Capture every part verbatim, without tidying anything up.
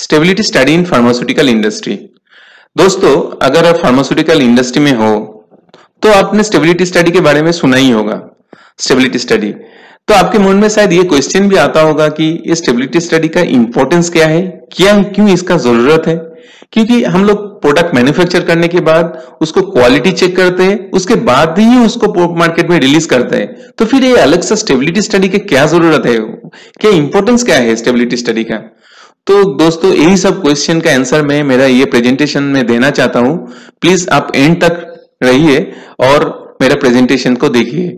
Stability study in pharmaceutical industry. दोस्तों, अगर आप फार्मास्यूटिकल इंडस्ट्री में हो तो आपने स्टेबिलिटी स्टडी के बारे में सुना ही होगा। स्टेबिलिटी स्टडी तो आपके मन में शायद ये क्वेश्चन भी आता होगा कि ये स्टेबिलिटी स्टडी का इंपॉर्टेंस क्या है, क्या क्यों इसका जरूरत है, क्योंकि हम लोग प्रोडक्ट मैन्युफैक्चर करने के बाद उसको क्वालिटी चेक करते हैं, उसके बाद ही उसको मार्केट में रिलीज करते हैं। तो फिर ये अलग से स्टेबिलिटी स्टडी की क्या जरूरत है, क्या इंपॉर्टेंस क्या है स्टेबिलिटी स्टडी का। तो दोस्तों, यही सब क्वेश्चन का आंसर मैं मेरा ये प्रेजेंटेशन में देना चाहता हूं। प्लीज आप एंड तक रहिए और मेरा प्रेजेंटेशन को देखिए।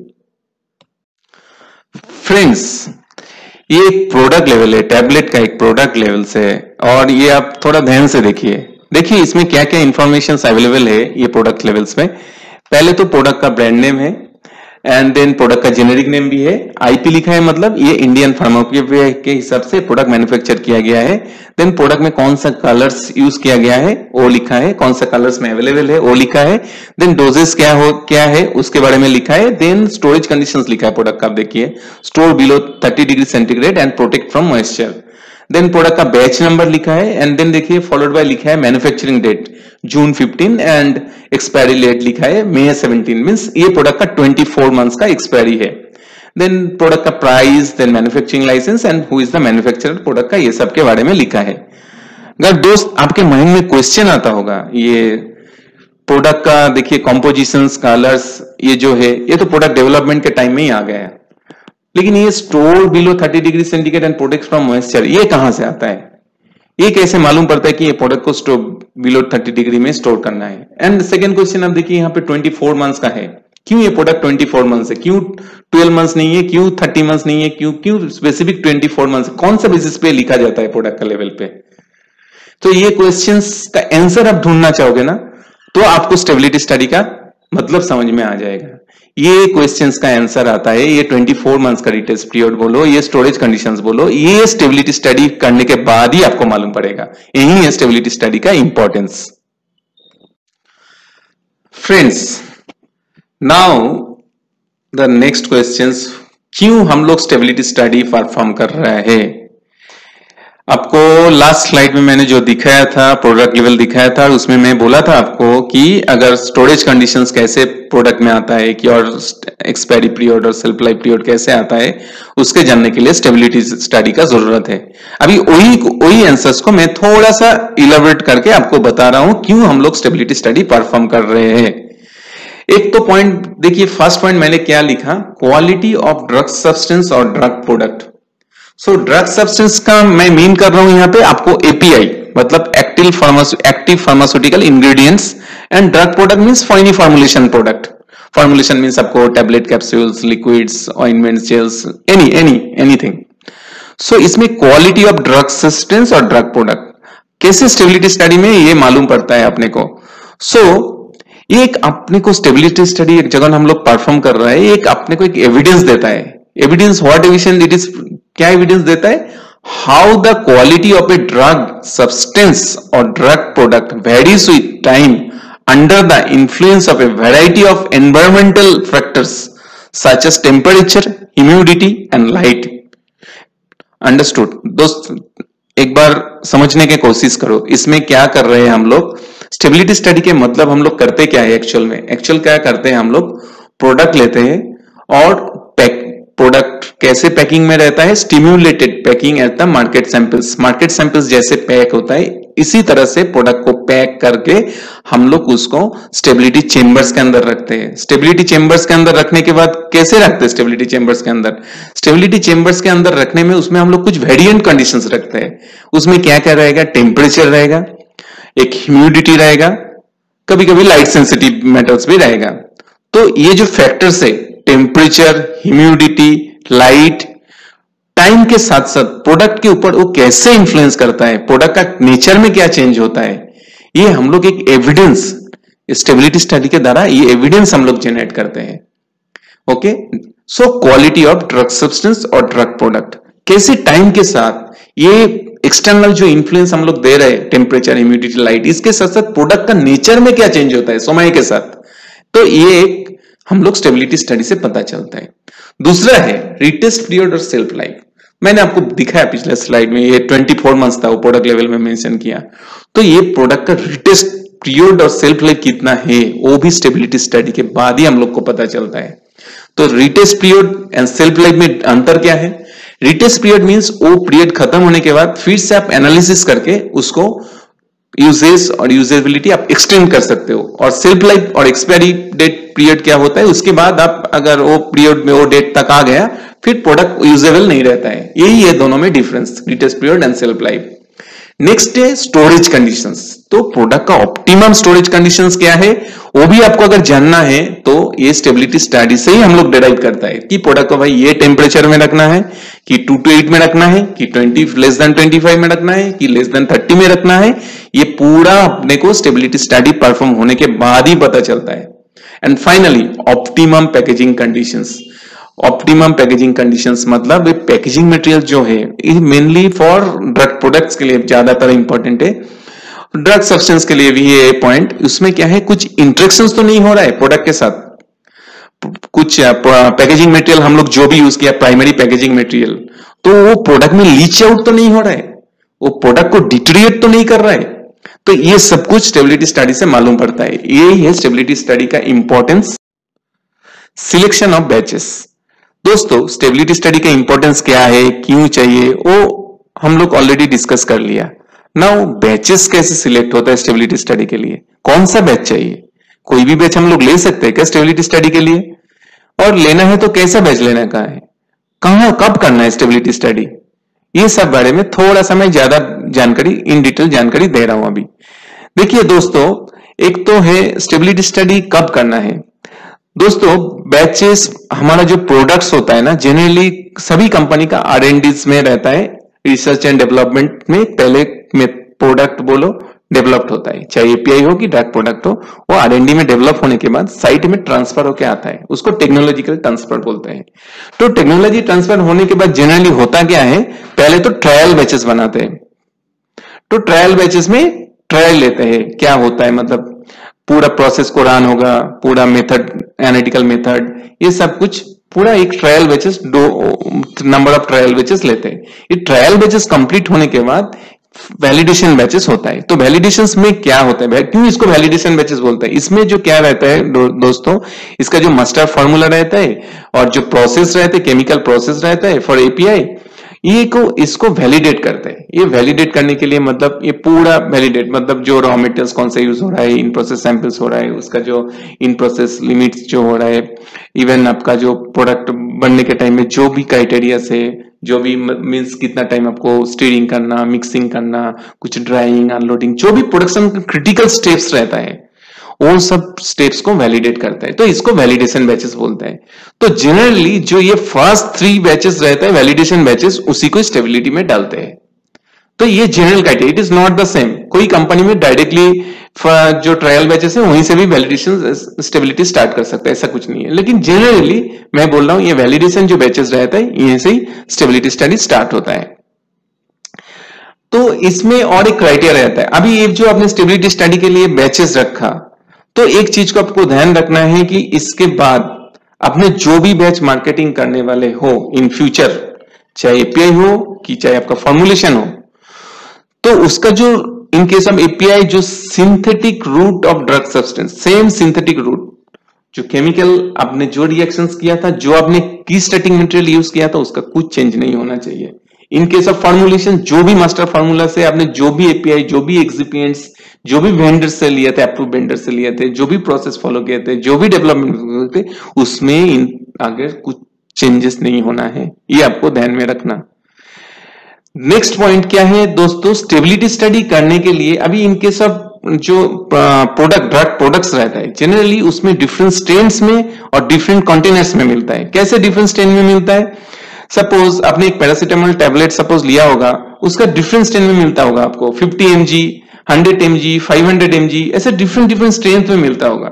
फ्रेंड्स, ये एक प्रोडक्ट लेवल है, टैबलेट का एक प्रोडक्ट लेवल से, और ये आप थोड़ा ध्यान से देखिए। देखिए इसमें क्या क्या इंफॉर्मेशन अवेलेबल है ये प्रोडक्ट लेवल्स में। पहले तो प्रोडक्ट का ब्रांड नेम है, एंड देन प्रोडक्ट का जेनेरिक नेम भी है, आईपी लिखा है, मतलब ये इंडियन फार्माकोपिया के हिसाब से प्रोडक्ट मैन्युफैक्चर किया गया है। देन प्रोडक्ट में कौन सा कलर्स यूज किया गया है वो लिखा है, कौन सा कलर्स में अवेलेबल है वो लिखा है। देन डोजेस क्या हो क्या है उसके बारे में लिखा है। देन स्टोरेज कंडीशंस लिखा है प्रोडक्ट का, आप देखिए, store below thirty degree centigrade and protect from moisture. Then product का बैच नंबर लिखा है, एंड देन देखिए फॉलोड बाय लिखा है manufacturing date June fifteen and expiry date लिखा है मई सेवनटीन, मींस ये प्रोडक्ट का चौबीस मंथ्स का एक्सपायरी है। देन प्रोडक्ट का price, then manufacturing licence and who is the manufacturer product का, ये सब के बारे में लिखा है। अगर दोस्त आपके माइंड में क्वेश्चन आता होगा ये प्रोडक्ट का, देखिए कॉम्पोजिशंस, कलर्स, ये जो है ये तो प्रोडक्ट डेवलपमेंट के टाइम में ही आ गया है, लेकिन ये store below thirty degree centigrade and protect from moisture ये कहां से आता है, ये कैसे मालूम पड़ता है कि ये प्रोडक्ट को स्टोर बिलो थर्टी डिग्री में स्टोर करना है। एंड सेकंड क्वेश्चन आप देखिए यहाँ पे चौबीस मंथ्स का है, क्यों ये प्रोडक्ट चौबीस मंथ्स है, क्यों बारह मंथ्स नहीं है, क्यों तीस मंथ्स नहीं है, क्यों क्यों स्पेसिफिक चौबीस मंथ्स, कौन सा बेसिस पे लिखा जाता है प्रोडक्ट का लेवल पे। तो ये क्वेश्चन का आंसर आप ढूंढना चाहोगे ना, तो आपको स्टेबिलिटी स्टडी का मतलब समझ में आ जाएगा। ये क्वेश्चंस का आंसर आता है, ये चौबीस मंथ्स का रिटेस्ट पीरियड बोलो, ये स्टोरेज कंडीशंस बोलो, ये स्टेबिलिटी स्टडी करने के बाद ही आपको मालूम पड़ेगा। यही है स्टेबिलिटी स्टडी का importance. Friends, now the next questions, क्यों हम लोग स्टेबिलिटी स्टडी परफॉर्म कर रहे हैं। आपको लास्ट स्लाइड में मैंने जो दिखाया था, प्रोडक्ट लेवल दिखाया था, उसमें मैं बोला था आपको कि अगर स्टोरेज कंडीशंस कैसे प्रोडक्ट में आता है कि और एक्सपायरी पीरियड और सेल्फ लाइफ पीरियड कैसे आता है, उसके जानने के लिए स्टेबिलिटी स्टडी का जरूरत है। अभी वही वही आंसर्स को मैं थोड़ा सा इलैबोरेट करके आपको बता रहा हूं क्यों हम लोग स्टेबिलिटी स्टडी परफॉर्म कर रहे हैं। एक तो पॉइंट देखिए, फर्स्ट पॉइंट मैंने क्या लिखा, क्वालिटी ऑफ ड्रग सब्सटेंस और drug product. So drug substance का मैं मीन कर रहा हूं यहाँ पे आपको एपीआई, मतलब active pharmas active pharmaceutical ingredients, and drug product means finally formulation product. Formulation means आपको tablet, capsules, liquids, ointments, gels, any any anything. So इसमें क्वालिटी ऑफ ड्रग सब्सटेंस और ड्रग प्रोडक्ट कैसे स्टेबिलिटी स्टडी में ये मालूम पड़ता है अपने को। सो so, एक अपने को स्टेबिलिटी स्टडी एक जगह हम लोग परफॉर्म कर रहा है, एक अपने को एक एविडेंस देता है। Evidence, what evidence it is, क्या एविडेंस देता है, how the quality of a drug substance और drug product varies with time under the influence of a variety of environmental factors such as temperature, humidity and light. Understood दोस्त, एक बार समझने की कोशिश करो इसमें क्या कर रहे हैं हम लोग। स्टेबिलिटी स्टडी के मतलब हम लोग करते क्या है एक्चुअल में, एक्चुअल क्या करते हैं हम लोग, प्रोडक्ट लेते हैं और पैक, प्रोडक्ट कैसे पैकिंग में रहता है, stimulated packing at the market samples. Market samples जैसे पैक होता है इसी तरह से प्रोडक्ट को पैक करके हम लोग उसको स्टेबिलिटी चेंबर्स के अंदर रखते हैं। स्टेबिलिटी चेंबर्स के अंदर रखने के बाद कैसे रखते हैं, स्टेबिलिटी चेंबर्स के अंदर स्टेबिलिटी चेंबर्स के अंदर रखने में उसमें हम लोग कुछ वेरिएंट कंडीशंस रखते हैं। उसमें क्या क्या रहेगा, टेम्परेचर रहेगा, एक ह्यूमिडिटी रहेगा, कभी कभी लाइट सेंसिटिव मैटर्स भी रहेगा। तो ये जो फैक्टर्स है, टेम्परेचर, ह्यूमिडिटी, लाइट, टाइम के साथ साथ प्रोडक्ट के ऊपर वो कैसे इन्फ्लुएंस करता है, प्रोडक्ट का नेचर में क्या चेंज होता है, ये हम लोग एक एविडेंस स्टेबिलिटी स्टडी के द्वारा ये एविडेंस हम लोग जनरेट करते हैं। Okay, so quality of drug substance और ड्रग प्रोडक्ट कैसे टाइम के साथ ये एक्सटर्नल जो इन्फ्लुएंस हम लोग दे रहे हैं, टेम्परेचर, ह्यूमिडिटी, लाइट, इसके साथ साथ प्रोडक्ट का नेचर में क्या चेंज होता है समय के साथ, तो ये एक हम लोग स्टेबिलिटी स्टडी से पता चलता है। दूसरा है रिटेस्ट पीरियड और सेल्फ लाइफ। मैंने आपको दिखाया पिछले स्लाइड में, ये चौबीस मंथ्स था वो प्रोडक्ट लेवल में मेंशन किया। तो ये प्रोडक्ट का रिटेस्ट पीरियड और सेल्फ लाइफ कितना है वो भी स्टेबिलिटी स्टडी के बाद ही हम लोग को पता चलता है। तो retest period and self life में अंतर क्या है? रिटेस्ट पीरियड मींस वो पीरियड खत्म होने के बाद फिर से आप एनालिसिस करके उसको यूजेस और यूजेबिलिटी आप एक्सटेंड कर सकते हो। और सेल्फ लाइफ और एक्सपायरी डेट पीरियड क्या होता है, उसके बाद आप अगर वो पीरियड में वो डेट तक आ गया फिर प्रोडक्ट यूजेबल नहीं रहता है। यही है दोनों में difference, retest period and self life. Next है स्टोरेज कंडीशंस। तो प्रोडक्ट का ऑप्टिमम स्टोरेज कंडीशंस क्या है वो भी आपको अगर जानना है तो ये स्टेबिलिटी स्टडी से ही हम लोग डिराइव करता है कि प्रोडक्ट को भाई ये टेम्परेचर में रखना है, कि टू टू एट में रखना है, कि twenty less than twenty five में रखना है, कि लेस देन थर्टी में रखना है। ये पूरा अपने को स्टेबिलिटी स्टडी परफॉर्म होने के बाद ही पता चलता है। And finally optimum packaging conditions. Optimum packaging conditions मतलब ये पैकेजिंग मटेरियल जो है ये मेनली फॉर ड्रग प्रोडक्ट्स के लिए ज्यादातर इंपॉर्टेंट है। ड्रग सब्सटेंस के लिए भी ये पॉइंट, उसमें क्या है कुछ इंटरेक्शंस तो नहीं हो रहा है प्रोडक्ट के साथ। कुछ पैकेजिंग मटेरियल हम लोग जो भी यूज किया प्राइमरी पैकेजिंग मटेरियल, तो वो प्रोडक्ट में लीच आउट तो नहीं हो रहा है, वो प्रोडक्ट को डिटेरिएट तो नहीं कर रहा है। तो ये सब कुछ स्टेबिलिटी स्टडी से मालूम पड़ता है। यही है स्टेबिलिटी स्टडी का इंपॉर्टेंस। Selection of batches. दोस्तों स्टेबिलिटी स्टडी का इंपॉर्टेंस क्या है, क्यों चाहिए, वो हम लोग ऑलरेडी डिस्कस कर लिया। नाउ बैचेस कैसे सिलेक्ट होता है स्टेबिलिटी स्टडी के लिए, कौन सा बैच चाहिए, कोई भी बैच हम लोग ले सकते हैं क्या स्टेबिलिटी स्टडी के लिए, और लेना है तो कैसा बैच लेना का है, कहां कब करना है स्टेबिलिटी स्टडी, ये सब बारे में थोड़ा सा मैं ज्यादा जानकारी इन डिटेल जानकारी दे रहा हूं अभी। देखिए दोस्तों, एक तो है स्टेबिलिटी स्टडी कब करना है। दोस्तों बैचेस हमारा जो प्रोडक्ट्स होता है ना, जनरली सभी कंपनी का आर एंड डी में रहता है, रिसर्च एंड डेवलपमेंट में पहले में प्रोडक्ट बोलो डेवलप्ड होता है, चाहे एपीआई हो कि डायरेक्ट प्रोडक्ट हो, वो आर एंड डी में डेवलप होने के बाद साइट में ट्रांसफर होकर आता है, उसको टेक्नोलॉजिकल ट्रांसफर बोलते हैं। तो टेक्नोलॉजी ट्रांसफर होने के बाद जनरली होता क्या है, पहले तो ट्रायल बैचेस बनाते हैं। तो ट्रायल बैचेस में ट्रायल लेते हैं, क्या होता है मतलब पूरा प्रोसेस को रन होगा, पूरा मेथड एनालिटिकल मेथड ये सब कुछ पूरा एक ट्रायल बैचेस, दो नंबर ऑफ ट्रायल बैचेस लेते हैं। ये ट्रायल बैचेस कंप्लीट होने के बाद वैलिडेशन बैचेस होता है। तो वैलिडेशन में क्या होता है, क्यों इसको वैलिडेशन बैचेस बोलते हैं, इसमें जो क्या रहता है दो, दोस्तों इसका जो मास्टर फॉर्मूला रहता है और जो प्रोसेस रहता है, केमिकल प्रोसेस रहता है फॉर एपीआई, ये को इसको वैलिडेट करते हैं। ये वैलिडेट करने के लिए मतलब ये पूरा वैलिडेट मतलब जो रॉ मटेरियल्स कौन सा यूज हो रहा है, इन प्रोसेस सैंपल्स हो रहा है, उसका जो इन प्रोसेस लिमिट्स जो हो रहा है, इवन आपका जो प्रोडक्ट बनने के टाइम में जो भी क्राइटेरिया से जो भी मीन्स कितना टाइम आपको स्टीरिंग करना, मिक्सिंग करना, कुछ ड्राइंग, अनलोडिंग, जो भी प्रोडक्शन क्रिटिकल स्टेप्स रहता है वो सब स्टेप्स को वैलिडेट करता है। तो इसको वैलिडेशन बैचेस बोलता है। तो जनरली जो ये फर्स्ट थ्री बैचेस रहता है वैलिडेशन बैचेस, उसी को स्टेबिलिटी में डालते हैं। तो ये general criteria, it is not the same. कोई कंपनी में डायरेक्टली जो ट्रायल बैचेस है वहीं से भी वैलिडेशन स्टेबिलिटी स्टार्ट कर सकता है, ऐसा कुछ नहीं है। लेकिन जनरली मैं बोल रहा हूं ये वैलिडेशन जो बैचेस रहता है यहीं से ही स्टेबिलिटी स्टडी स्टार्ट होता है। तो इसमें और एक क्राइटेरिया रहता है। अभी ये जो आपने स्टेबिलिटी स्टडी के लिए बैचेस रखा, तो एक चीज को आपको ध्यान रखना है कि इसके बाद आपने जो भी बैच मार्केटिंग करने वाले हो इन फ्यूचर, चाहे एपीआई हो कि चाहे आपका फॉर्मुलेशन हो, तो उसका जो इन केस ऑफ एपीआई जो synthetic route of drug substance, same synthetic route जो केमिकल आपने जो रिएक्शंस किया था, जो आपने की स्टार्टिंग मटेरियल यूज किया था, उसका कुछ चेंज नहीं होना चाहिए। इन केस ऑफ फॉर्मुलेशन जो भी मास्टर फॉर्मूला से आपने जो भी एपीआई, जो भी एक्सिपिएंट्स, जो भी वेंडर से लिए थे, अप्रूव वेंडर से लिए थे, जो भी प्रोसेस फॉलो किए थे, जो भी डेवलपमेंट किए थे, उसमें इन आगे कुछ चेंजेस नहीं होना है, ये आपको ध्यान में रखना। नेक्स्ट पॉइंट क्या है दोस्तों, स्टेबिलिटी स्टडी करने के लिए अभी इन केस ऑफ जो प्रोडक्ट ड्रग प्रोडक्ट्स रहता है जनरली उसमें डिफरेंट स्ट्रेन्स में और डिफरेंट कंटेनर्स में मिलता है। कैसे डिफरेंट स्ट्रेन में मिलता है, सपोज आपने एक पैरासिटामोल टैबलेट सपोज लिया होगा, उसका डिफरेंट स्ट्रेन में मिलता होगा आपको fifty M G, hundred M G, five hundred M G, ऐसे डिफरेंट डिफरेंट स्ट्रेन में मिलता होगा।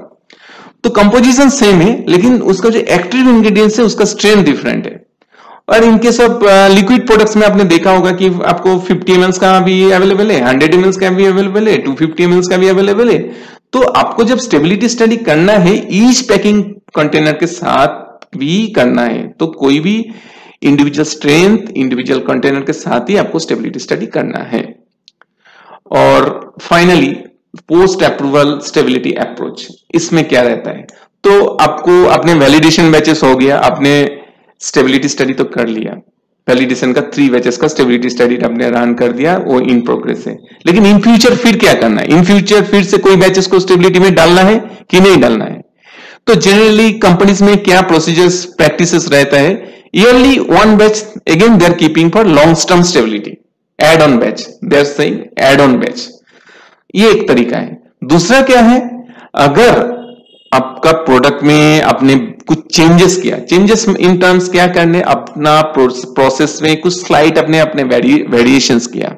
तो कंपोजिशन सेम है लेकिन उसका जो एक्टिव इंग्रेडिएंट्स है उसका स्ट्रेन डिफरेंट है। और इनके सब लिक्विड प्रोडक्ट्स में आपने देखा होगा कि आपको फिफ्टी एम एल का भी अवेलेबल है, हंड्रेड एम एल का भी अवेलेबल है, टू फिफ्टी एम एल का भी अवेलेबल है। तो आपको जब स्टेबिलिटी स्टडी करना है ईच पैकिंग कंटेनर के साथ भी करना है, तो कोई भी इंडिविजुअल स्ट्रेंथ, इंडिविजुअल कंटेनर के साथ ही आपको स्टेबिलिटी स्टडी करना है। और finally post approval stability approach, इसमें क्या रहता है, तो आपको अपने वैलिडेशन बैचेस हो गया, आपने स्टेबिलिटी स्टडी तो कर लिया, वैलिडेशन का थ्री बैचेस का स्टेबिलिटी स्टडी आपने रन कर दिया, वो इन प्रोग्रेस है। लेकिन इन फ्यूचर फिर क्या करना है, इन फ्यूचर फिर से कोई बैचेस को स्टेबिलिटी में डालना है कि नहीं डालना है, तो जनरली कंपनीज में क्या प्रोसीजर्स प्रैक्टिसेस रहता है, yearly one batch again they are keeping for long term stability, add on batch, they are saying add on batch, ये एक तरीका है। दूसरा क्या है, अगर आपका प्रोडक्ट में आपने कुछ चेंजेस किया, चेंजेस इन टर्म्स क्या करने, अपना प्रोसेस में कुछ स्लाइड अपने अपने वेरिएशंस किया,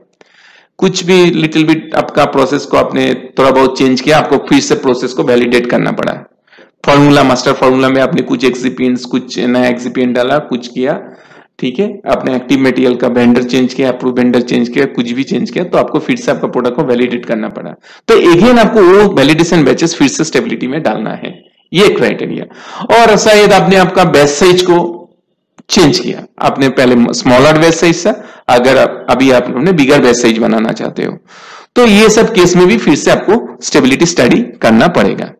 कुछ भी लिटिल बिट आपका प्रोसेस को आपने थोड़ा बहुत चेंज किया, आपको फिर से प्रोसेस को वैलिडेट करना पड़ा। फॉर्मूला, मास्टर फॉर्मूला में आपने कुछ एक्सिपिएंट्स, कुछ नया एक्सिपिएंट डाला, कुछ किया, ठीक है, आपने एक्टिव मटेरियल का वेंडर चेंज किया, अप्रूव वेंडर चेंज किया, कुछ भी चेंज किया, तो आपको फिर से आपका प्रोडक्ट को वैलिडेट करना पड़ा, तो अगेन आपको वो वैलिडेशन बैचेस फिर से स्टेबिलिटी में डालना है, ये क्राइटेरिया। और शायद आपने आपका बैच साइज को चेंज किया, आपने पहले स्मॉलर बैच साइज था, अगर आप, अभी आपने बिगर बैच साइज बनाना चाहते हो, तो ये सब केस में भी फिर से आपको स्टेबिलिटी स्टडी करना पड़ेगा।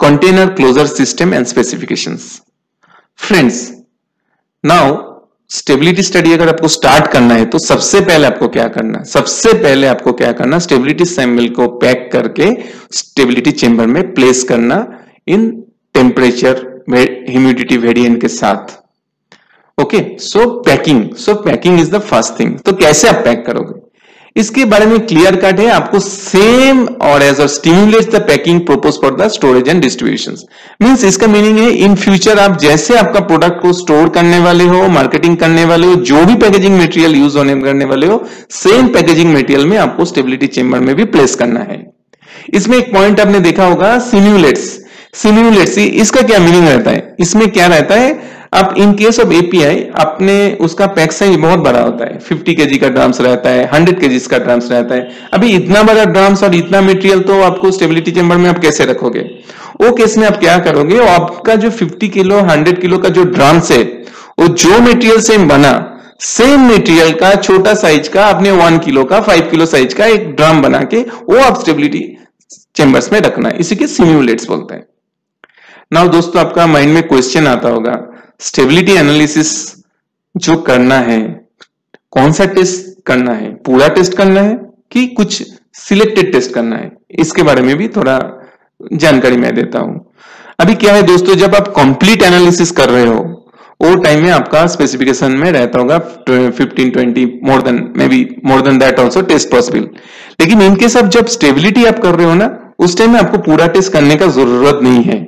Container closure system and specifications. Friends, now stability study अगर आपको स्टार्ट करना है तो सबसे पहले आपको क्या करना है, सबसे पहले आपको क्या करना, स्टेबिलिटी सैंपल को पैक करके स्टेबिलिटी चेंबर में प्लेस करना इन टेम्परेचर ह्यूमिडिटी वेरिएंट के साथ। Okay, so packing, so packing is the first thing. तो कैसे आप पैक करोगे इसके बारे में क्लियर कट है, आपको सेम और as a stimulate the packing propose for the storage and distribution. Means इसका मीनिंग है इन फ्यूचर आप जैसे आपका प्रोडक्ट को स्टोर करने वाले हो, मार्केटिंग करने वाले हो, जो भी पैकेजिंग मटेरियल यूज होने करने वाले हो, सेम पैकेजिंग मटेरियल में आपको स्टेबिलिटी चेंबर में भी प्लेस करना है। इसमें एक पॉइंट आपने देखा होगा, सिम्युलेट्स। सिम्युलेट्स इसका क्या मीनिंग रहता है, इसमें क्या रहता है, आप इन केस ऑफ एपीआई आपने उसका पैक साइज बहुत बड़ा होता है, पचास केजी का ड्राम्स रहता है, सौ केजी का ड्राम्स रहता है। अभी इतना बड़ा ड्राम्स और इतना मटेरियल तो आपको स्टेबिलिटी चेंबर में आप कैसे रखोगे, वो केस में आप क्या करोगे, आपका जो पचास किलो सौ किलो का जो ड्राम्स है वो जो मटेरियल से बना, सेम मटेरियल का छोटा साइज का आपने वन किलो का फाइव किलो साइज का एक ड्राम बना के वो आप स्टेबिलिटी चेंबर्स में रखना, इसी के सिम्युलेट्स बोलते हैं। नाउ दोस्तों, आपका माइंड में क्वेश्चन आता होगा, स्टेबिलिटी एनालिसिस जो करना है कौन सा टेस्ट करना है, पूरा टेस्ट करना है कि कुछ सिलेक्टेड टेस्ट करना है, इसके बारे में भी थोड़ा जानकारी मैं देता हूं। अभी क्या है दोस्तों, जब आप कंप्लीट एनालिसिस कर रहे हो वो टाइम में आपका स्पेसिफिकेशन में रहता होगा fifteen twenty, more than maybe more than that also test possible. लेकिन इनके सब जब स्टेबिलिटी आप कर रहे हो ना, उस टाइम में आपको पूरा टेस्ट करने का जरूरत नहीं है,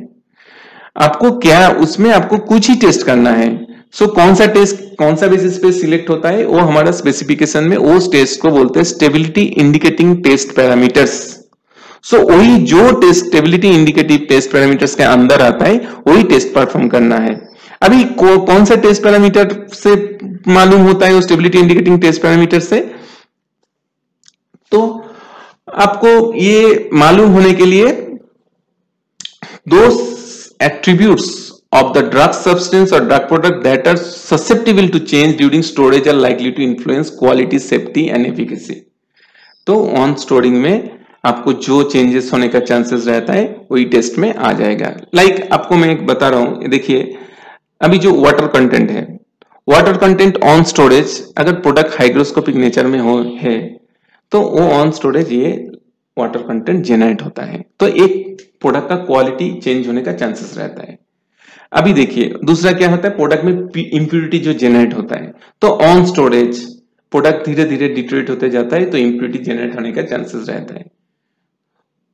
आपको क्या उसमें आपको कुछ ही टेस्ट करना है। सो so, कौन सा टेस्ट कौन सा बेसिस पे सिलेक्ट होता है, वो हमारा स्पेसिफिकेशन में वो टेस्ट को बोलते हैं stability indicating test parameters. So वही जो test stability indicative test parameters के अंदर आता है वही टेस्ट परफॉर्म करना है। अभी को, कौन सा टेस्ट पैरामीटर से मालूम होता है वो स्टेबिलिटी इंडिकेटिंग टेस्ट पैरामीटर से, तो आपको ये मालूम होने के लिए दो attributes of the drug substance or drug product that are susceptible to change during storage are likely to influence quality, safety and efficacy। तो ऑन स्टोरिंग में आपको जो चेंजेस होने का चांसेस रहता है वही टेस्ट में आ जाएगा। लाइक like, आपको मैं एक बता रहा हूं, देखिए अभी जो वाटर कंटेंट है, वाटर कंटेंट ऑन स्टोरेज अगर प्रोडक्ट हाइग्रोस्कोपिक नेचर में हो है तो वो ऑन स्टोरेज ये वाटर कंटेंट जेनरेट होता है, तो एक प्रोडक्ट का क्वालिटी चेंज होने का चांसेस रहता है। अभी देखिए दूसरा क्या होता है, प्रोडक्ट में इंप्योरिटी जो जेनरेट होता है, तो ऑन स्टोरेज प्रोडक्ट धीरे धीरे डिट्रेट होते जाता है, तो इंप्योरिटी जेनरेट होने का चांसेस रहता है।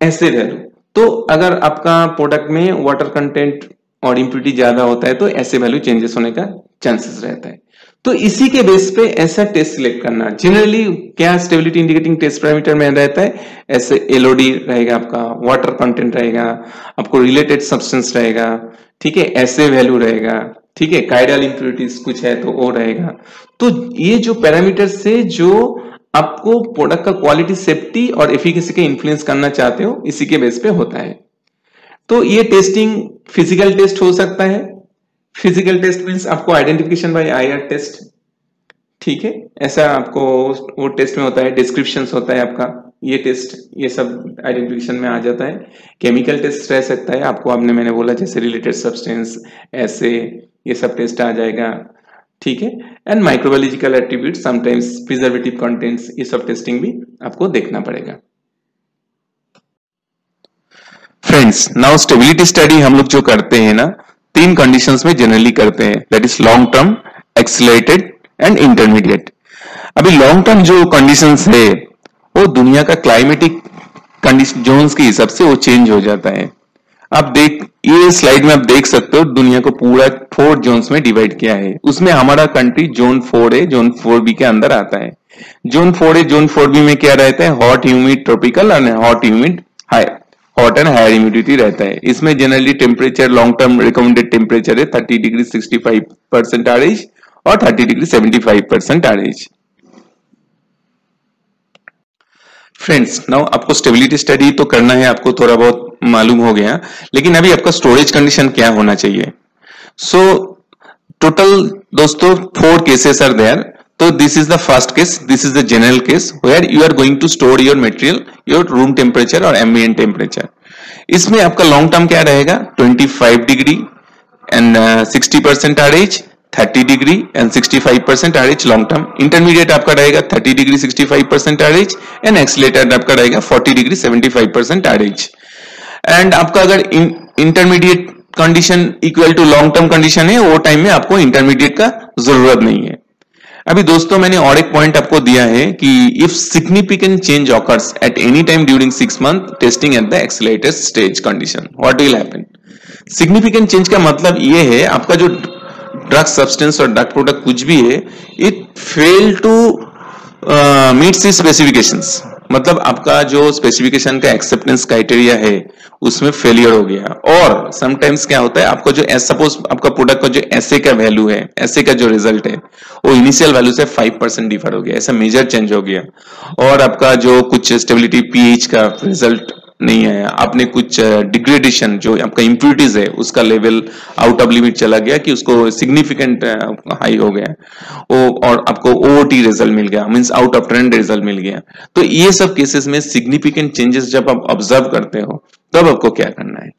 ऐसे वैल्यू, तो अगर आपका प्रोडक्ट में वाटर कंटेंट और इंप्योरिटी ज्यादा होता है तो ऐसे वैल्यू चेंजेस होने का चांसेस रहता है। तो इसी के बेस पे ऐसा टेस्ट सिलेक्ट करना, जनरली क्या स्टेबिलिटी इंडिकेटिंग टेस्ट पैरामीटर में रहता है, ऐसे एलओडी रहेगा, आपका वाटर कंटेंट रहेगा, आपको रिलेटेड सब्सटेंस रहेगा, ठीक है, ऐसे वैल्यू रहेगा, ठीक है, काइडल इंप्योरिटीज कुछ है तो वो रहेगा। तो ये जो पैरामीटर से जो आपको प्रोडक्ट का क्वालिटी, सेफ्टी और एफिकेसी के इन्फ्लुएंस करना चाहते हो, इसी के बेस पे होता है। तो ये टेस्टिंग फिजिकल टेस्ट हो सकता है, फिजिकल टेस्ट मीन्स आपको आइडेंटिफिकेशन बाय आईआर टेस्ट, ठीक है, ऐसा आपको वो टेस्ट में होता है, डिस्क्रिप्शन होता है आपका, ये टेस्ट ये सब आइडेंटिफिकेशन में आ जाता है। केमिकल टेस्ट रह सकता है आपको, आपने मैंने बोला जैसे रिलेटेड सब्सटेंस, ऐसे ये सब टेस्ट आ जाएगा, ठीक है। And microbiological attribute, sometimes preservative contents, ये सब टेस्टिंग भी आपको देखना पड़ेगा। फ्रेंड्स, नाउ स्टेबिलिटी स्टडी हम लोग जो करते हैं ना, तीन कंडीशंस में जनरली करते हैं, that is long term, accelerated and intermediate. अभी लॉन्ग टर्म जो कंडीशंस है वो दुनिया का क्लाइमेटिक कंडीशन जोन्स के हिसाब से वो चेंज हो जाता है। आप देख ये स्लाइड में आप देख सकते हो, दुनिया को पूरा फोर जोन्स में डिवाइड किया है, उसमें हमारा country zone four A zone four B के अंदर आता है। Zone four A zone four B में क्या रहता है, hot humid tropical and hot humid high, hot and higher humidity रहता है। इसमें generally temperature, long term recommended temperature है thirty degree sixty five percent RH और thirty degree seventy five percent RH. Friends, now आपको stability study तो करना है, आपको थोड़ा बहुत मालूम हो गया, लेकिन अभी आपका स्टोरेज कंडीशन क्या होना चाहिए। सो टोटल दोस्तों फोर केसेस आर देयर, तो this is the first case, this is the general case where you are going to store your material your room temperature और एम्बिएंट टेम्परेचर। इसमें आपका long term क्या रहेगा, twenty five degree and sixty percent RH, thirty degree and sixty five percent RH long term. Intermediate आपका रहेगा thirty degree sixty five percent RH and accelerated आपका रहेगा forty degree seventy five percent RH. And आपका अगर intermediate condition equal to long term condition है, वो time में आपको इंटरमीडिएट का जरूरत नहीं है। अभी दोस्तों मैंने और एक पॉइंट आपको दिया है कि if significant change occurs at any time during six month testing at the accelerated stage condition, what will happen. Significant change का मतलब ये है, आपका जो ड्रग सब्सटेंस और ड्रग प्रोडक्ट कुछ भी है, it fail to meets the specifications, मतलब आपका जो स्पेसिफिकेशन का एक्सेप्टेंस क्राइटेरिया है उसमें फेलियर हो गया। और समटाइम्स क्या होता है, आपका जो सपोज आपका प्रोडक्ट का जो एसए का वैल्यू है, एसए का जो रिजल्ट है वो इनिशियल वैल्यू से फाइव परसेंट डिफर हो गया, ऐसा मेजर चेंज हो गया। और आपका जो कुछ स्टेबिलिटी पीएच का रिजल्ट नहीं है, आपने कुछ डिग्रेडेशन जो आपका इम्प्यूरिटीज है उसका लेवल आउट ऑफ लिमिट चला गया कि उसको सिग्निफिकेंट हाई हो गया, ओ, और आपको ओटी रिजल्ट मिल गया, means out of trend result मिल गया। तो ये सब केसेस में सिग्निफिकेंट चेंजेस जब आप ऑब्जर्व करते हो तब आपको क्या करना है,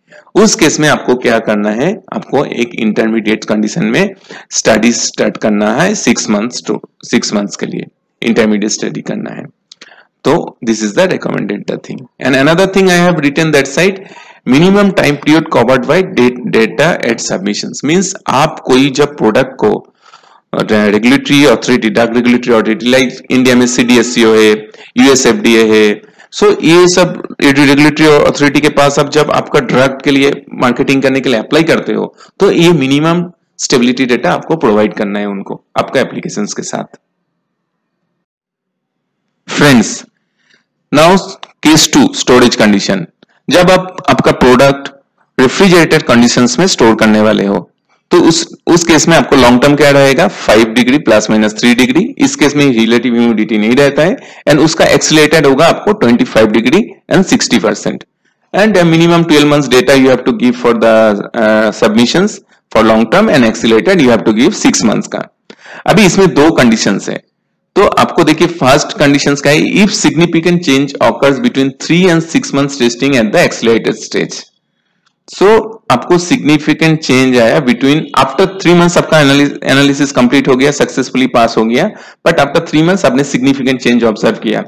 उस केस में आपको क्या करना है, आपको एक इंटरमीडिएट कंडीशन में स्टडी स्टार्ट करना है six months to six months के लिए इंटरमीडिएट स्टडी करना है। तो this is the recommended thing. And another thing I have written that side, minimum time period covered by data at submissions, means आप कोई जब प्रोडक्ट को regulatory authority, drug regulatory authority like India में CDSCO है, USFDA है, सो so ये सब regulatory authority के पास अब जब आपका ड्रग के लिए मार्केटिंग करने के लिए अप्लाई करते हो तो ये मिनिमम स्टेबिलिटी डेटा आपको प्रोवाइड करना है उनको आपका एप्लीकेशन के साथ। Friends, now case two, storage condition. जब आप आपका प्रोडक्ट रेफ्रिजरेटेड कंडीशंस में स्टोर करने वाले हो तो उस उस केस में आपको लॉन्ग टर्म क्या रहेगा, five degree plus minus three degree. इस केस में रिलेटिव ह्यूमिडिटी नहीं रहता है एंड उसका एक्सीलरेटेड होगा आपको twenty five degree and sixty percent and minimum twelve months data you have to give for the submissions for long term and accelerated you have to give six months का। अभी इसमें दो conditions है, तो आपको देखिए फर्स्ट कंडीशंस का है, if significant change occurs between three and six months testing at the accelerated stage. So आपको सिग्निफिकेंट चेंज आया बिटवीन, आफ्टर थ्री मंथ्स आपका एनालिसिस कंप्लीट हो गया, सक्सेसफुली पास हो गया, बट आफ्टर थ्री मंथ्स आपने सिग्निफिकेंट चेंज ऑब्जर्व किया,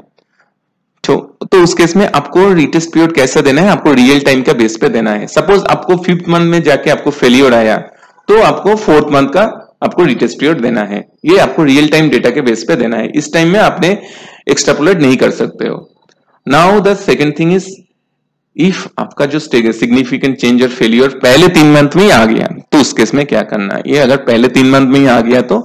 तो, तो उस केस में आपको रीटेस्ट पीरियड कैसा देना है, आपको रियल टाइम का बेस पे देना है। सपोज आपको फिफ्थ मंथ में जाके आपको फेलियर आया तो आपको फोर्थ मंथ का आपको रिटेस्ट पीरियड देना है, ये आपको रियल टाइम डेटा के बेस पे देना है, इस टाइम में आपने एक्सट्रापोलेट नहीं कर सकते हो। Now the second thing is, if आपका जो सिग्निफिकेंट चेंज और फेलियर पहले तीन मंथ में ही आ गया तो उस केस में क्या करना है, ये अगर पहले तीन मंथ में ही आ गया तो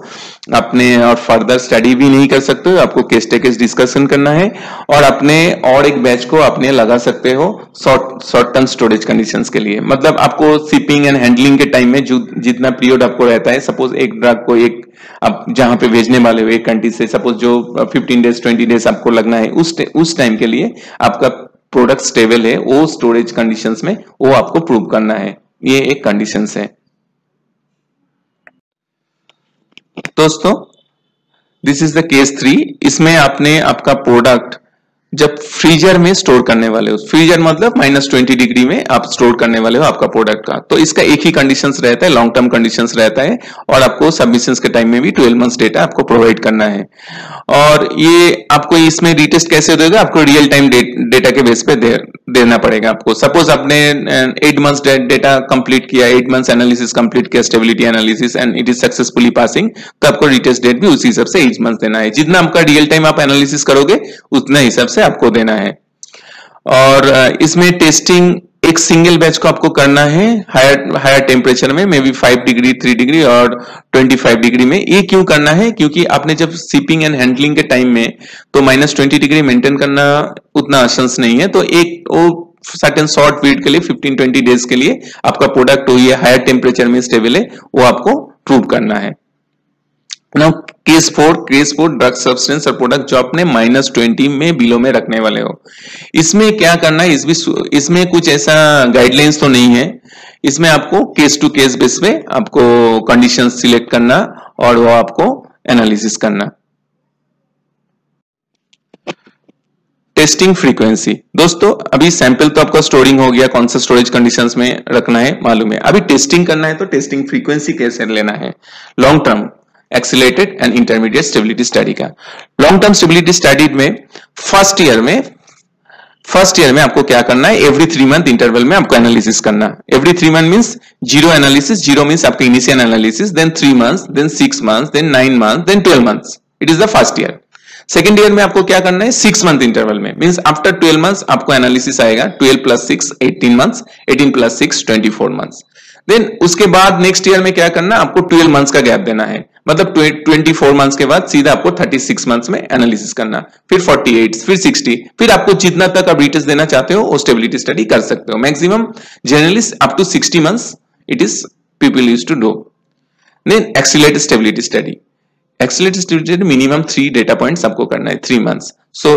आपने और फर्दर स्टडी भी नहीं कर सकते हो, आपको केस टू केस डिस्कशन करना है और अपने और एक बैच को आपने लगा सकते हो short short term storage conditions के लिए। मतलब आपको शिपिंग एंड हैंडलिंग के टाइम में जो जितना पीरियड आपको रहता है, सपोज एक ड्रग को एक आप जहां पे भेजने वाले हो एक कंट्री से, सपोज जो फिफ्टीन डेज ट्वेंटी डेज आपको लगना है उस उस टाइम के लिए आपका प्रोडक्ट स्टेबल है, वो स्टोरेज कंडीशंस में वो आपको प्रूव करना है, ये एक कंडीशंस है। दोस्तों this is the case three. इसमें आपने आपका प्रोडक्ट जब फ्रीजर में स्टोर करने वाले हो, फ्रीजर मतलब माइनस ट्वेंटी डिग्री में आप स्टोर करने वाले हो आपका प्रोडक्ट का, तो इसका एक ही कंडीशंस रहता है, लॉन्ग टर्म कंडीशंस रहता है, और आपको सबमिशंस के टाइम में भी ट्वेल्व मंथ्स डेटा आपको प्रोवाइड करना है। और ये आपको इसमें रीटेस्ट कैसे देगा, आपको रियल टाइम डेटा के बेस पे दे, देना पड़ेगा आपको। सपोज आपने एट मंथ्स डेटा कंप्लीट किया, एट मंथ्स एनालिसिस कंप्लीट किया, stability analysis, and it is successfully passing, तो आपको रीटेस्ट डेट भी उसी हिसाब से एट मंथ्स देना है। जितना आपका रियल टाइम आप एनालिसिस करोगे उतना हिसाब से आपको देना है। और इसमें टेस्टिंग एक सिंगल बैच को आपको करना है हायर हायर टेम्परेचर में, maybe five degree, three degree और ट्वेंटी फाइव डिग्री में। ये क्यों करना है, क्योंकि आपने जब शिपिंग एंड हैंडलिंग के टाइम में तो माइनस ट्वेंटी डिग्री मेंटेन करना उतना आसांस नहीं है, तो एक वो सर्टेन शॉर्ट पीरियड के लिए फिफ्टीन ट्वेंटी डेज के लिए आपका प्रोडक्ट हो ये हायर टेम्परेचर में स्टेबल है, वो आपको प्रूव करना है। Now case four, case four drug substance और प्रोडक्ट जो आपने माइनस ट्वेंटी में बिलो में रखने वाले हो। इसमें क्या करना है, इस इसमें कुछ ऐसा गाइडलाइंस तो नहीं है, इसमें आपको केस टू केस बेस पे आपको कंडीशन सिलेक्ट करना और वो आपको एनालिसिस करना। टेस्टिंग फ्रीक्वेंसी, दोस्तों अभी सैंपल तो आपका स्टोरिंग हो गया, कौन सा स्टोरेज कंडीशंस में रखना है मालूम है, अभी टेस्टिंग करना है, तो टेस्टिंग फ्रीक्वेंसी कैसे लेना है। Long term, accelerated and intermediate stability study का, लॉन्ग टर्म स्टेबिलिटी स्टडी में फर्स्ट ईयर में फर्स्ट ईयर में आपको क्या करना है, एवरी थ्री मंथ इंटरवल में आपको एनालिसिस करना। Every three month means zero analysis, zero means आपके initial analysis, then three months, then six months, then nine months, then twelve months, it is the first year. Second year में आपको क्या करना है, six month interval में, means after twelve months आपको analysis आएगा, twelve plus six eighteen months, eighteen plus six twenty four months. Then उसके बाद नेक्स्ट ईयर में क्या करना, आपको ट्वेल्व मंथ्स का गैप देना है, मतलब ट्वेंटी फोर मंथ्स के बाद सीधा आपको थर्टी सिक्स मंथ्स में एनालिसिस करना, फिर फोर्टी एट, फिर सिक्सटी, फिर आपको जितना तक आप रिटर्न देना चाहते हो वो स्टेबिलिटी स्टडी कर सकते हो। Maximum generally up to sixty months it is people use to do. Then accelerated stability study, accelerated stability study minimum three data points आपको करना है, थ्री मंथ्स। सो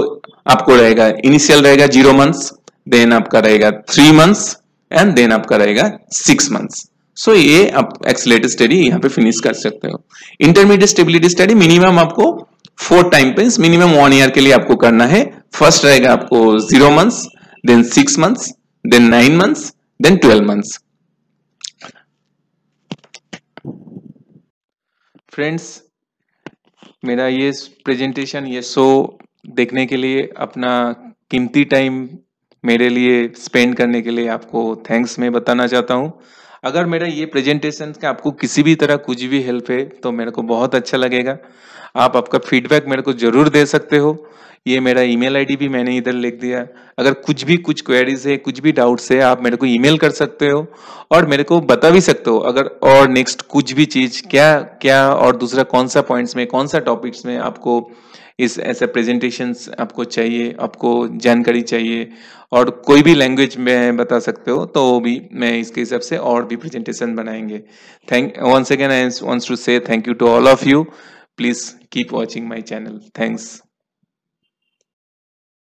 आपको रहेगा इनिशियल रहेगा जीरो मंथ्स, देन आपका रहेगा थ्री मंथ्स एंड देन आपका रहेगा सिक्स मंथ्स। सो ये आप एक्सीलरेटेड स्टडी यहाँ पे फिनिश कर सकते हो। इंटरमीडिएट स्टेबिलिटी स्टडी मिनिमम आपको four time points minimum one year के लिए आपको करना है। फर्स्ट रहेगा आपको zero months, then six months, then nine months, then twelve months. Friends मेरा ये प्रेजेंटेशन ये शो देखने के लिए, अपना कीमती टाइम मेरे लिए स्पेंड करने के लिए आपको थैंक्स मैं बताना चाहता हूँ। अगर मेरा ये प्रेजेंटेशन का आपको किसी भी तरह कुछ भी हेल्प है तो मेरे को बहुत अच्छा लगेगा। आप आपका फीडबैक मेरे को ज़रूर दे सकते हो। ये मेरा ईमेल आईडी भी मैंने इधर लिख दिया। अगर कुछ भी कुछ क्वेरीज है, कुछ भी डाउट्स है, आप मेरे को ईमेल कर सकते हो और मेरे को बता भी सकते हो। अगर और नेक्स्ट कुछ भी चीज़ क्या क्या और दूसरा कौन सा पॉइंट्स में, कौन सा टॉपिक्स में आपको इस ऐसा प्रेजेंटेशंस आपको चाहिए, आपको जानकारी चाहिए और कोई भी लैंग्वेज में बता सकते हो, तो वो भी मैं इसके हिसाब से और भी प्रेजेंटेशन बनाएंगे। Thank once again I wants to say thank you to all of you. Please keep watching my channel. Thanks.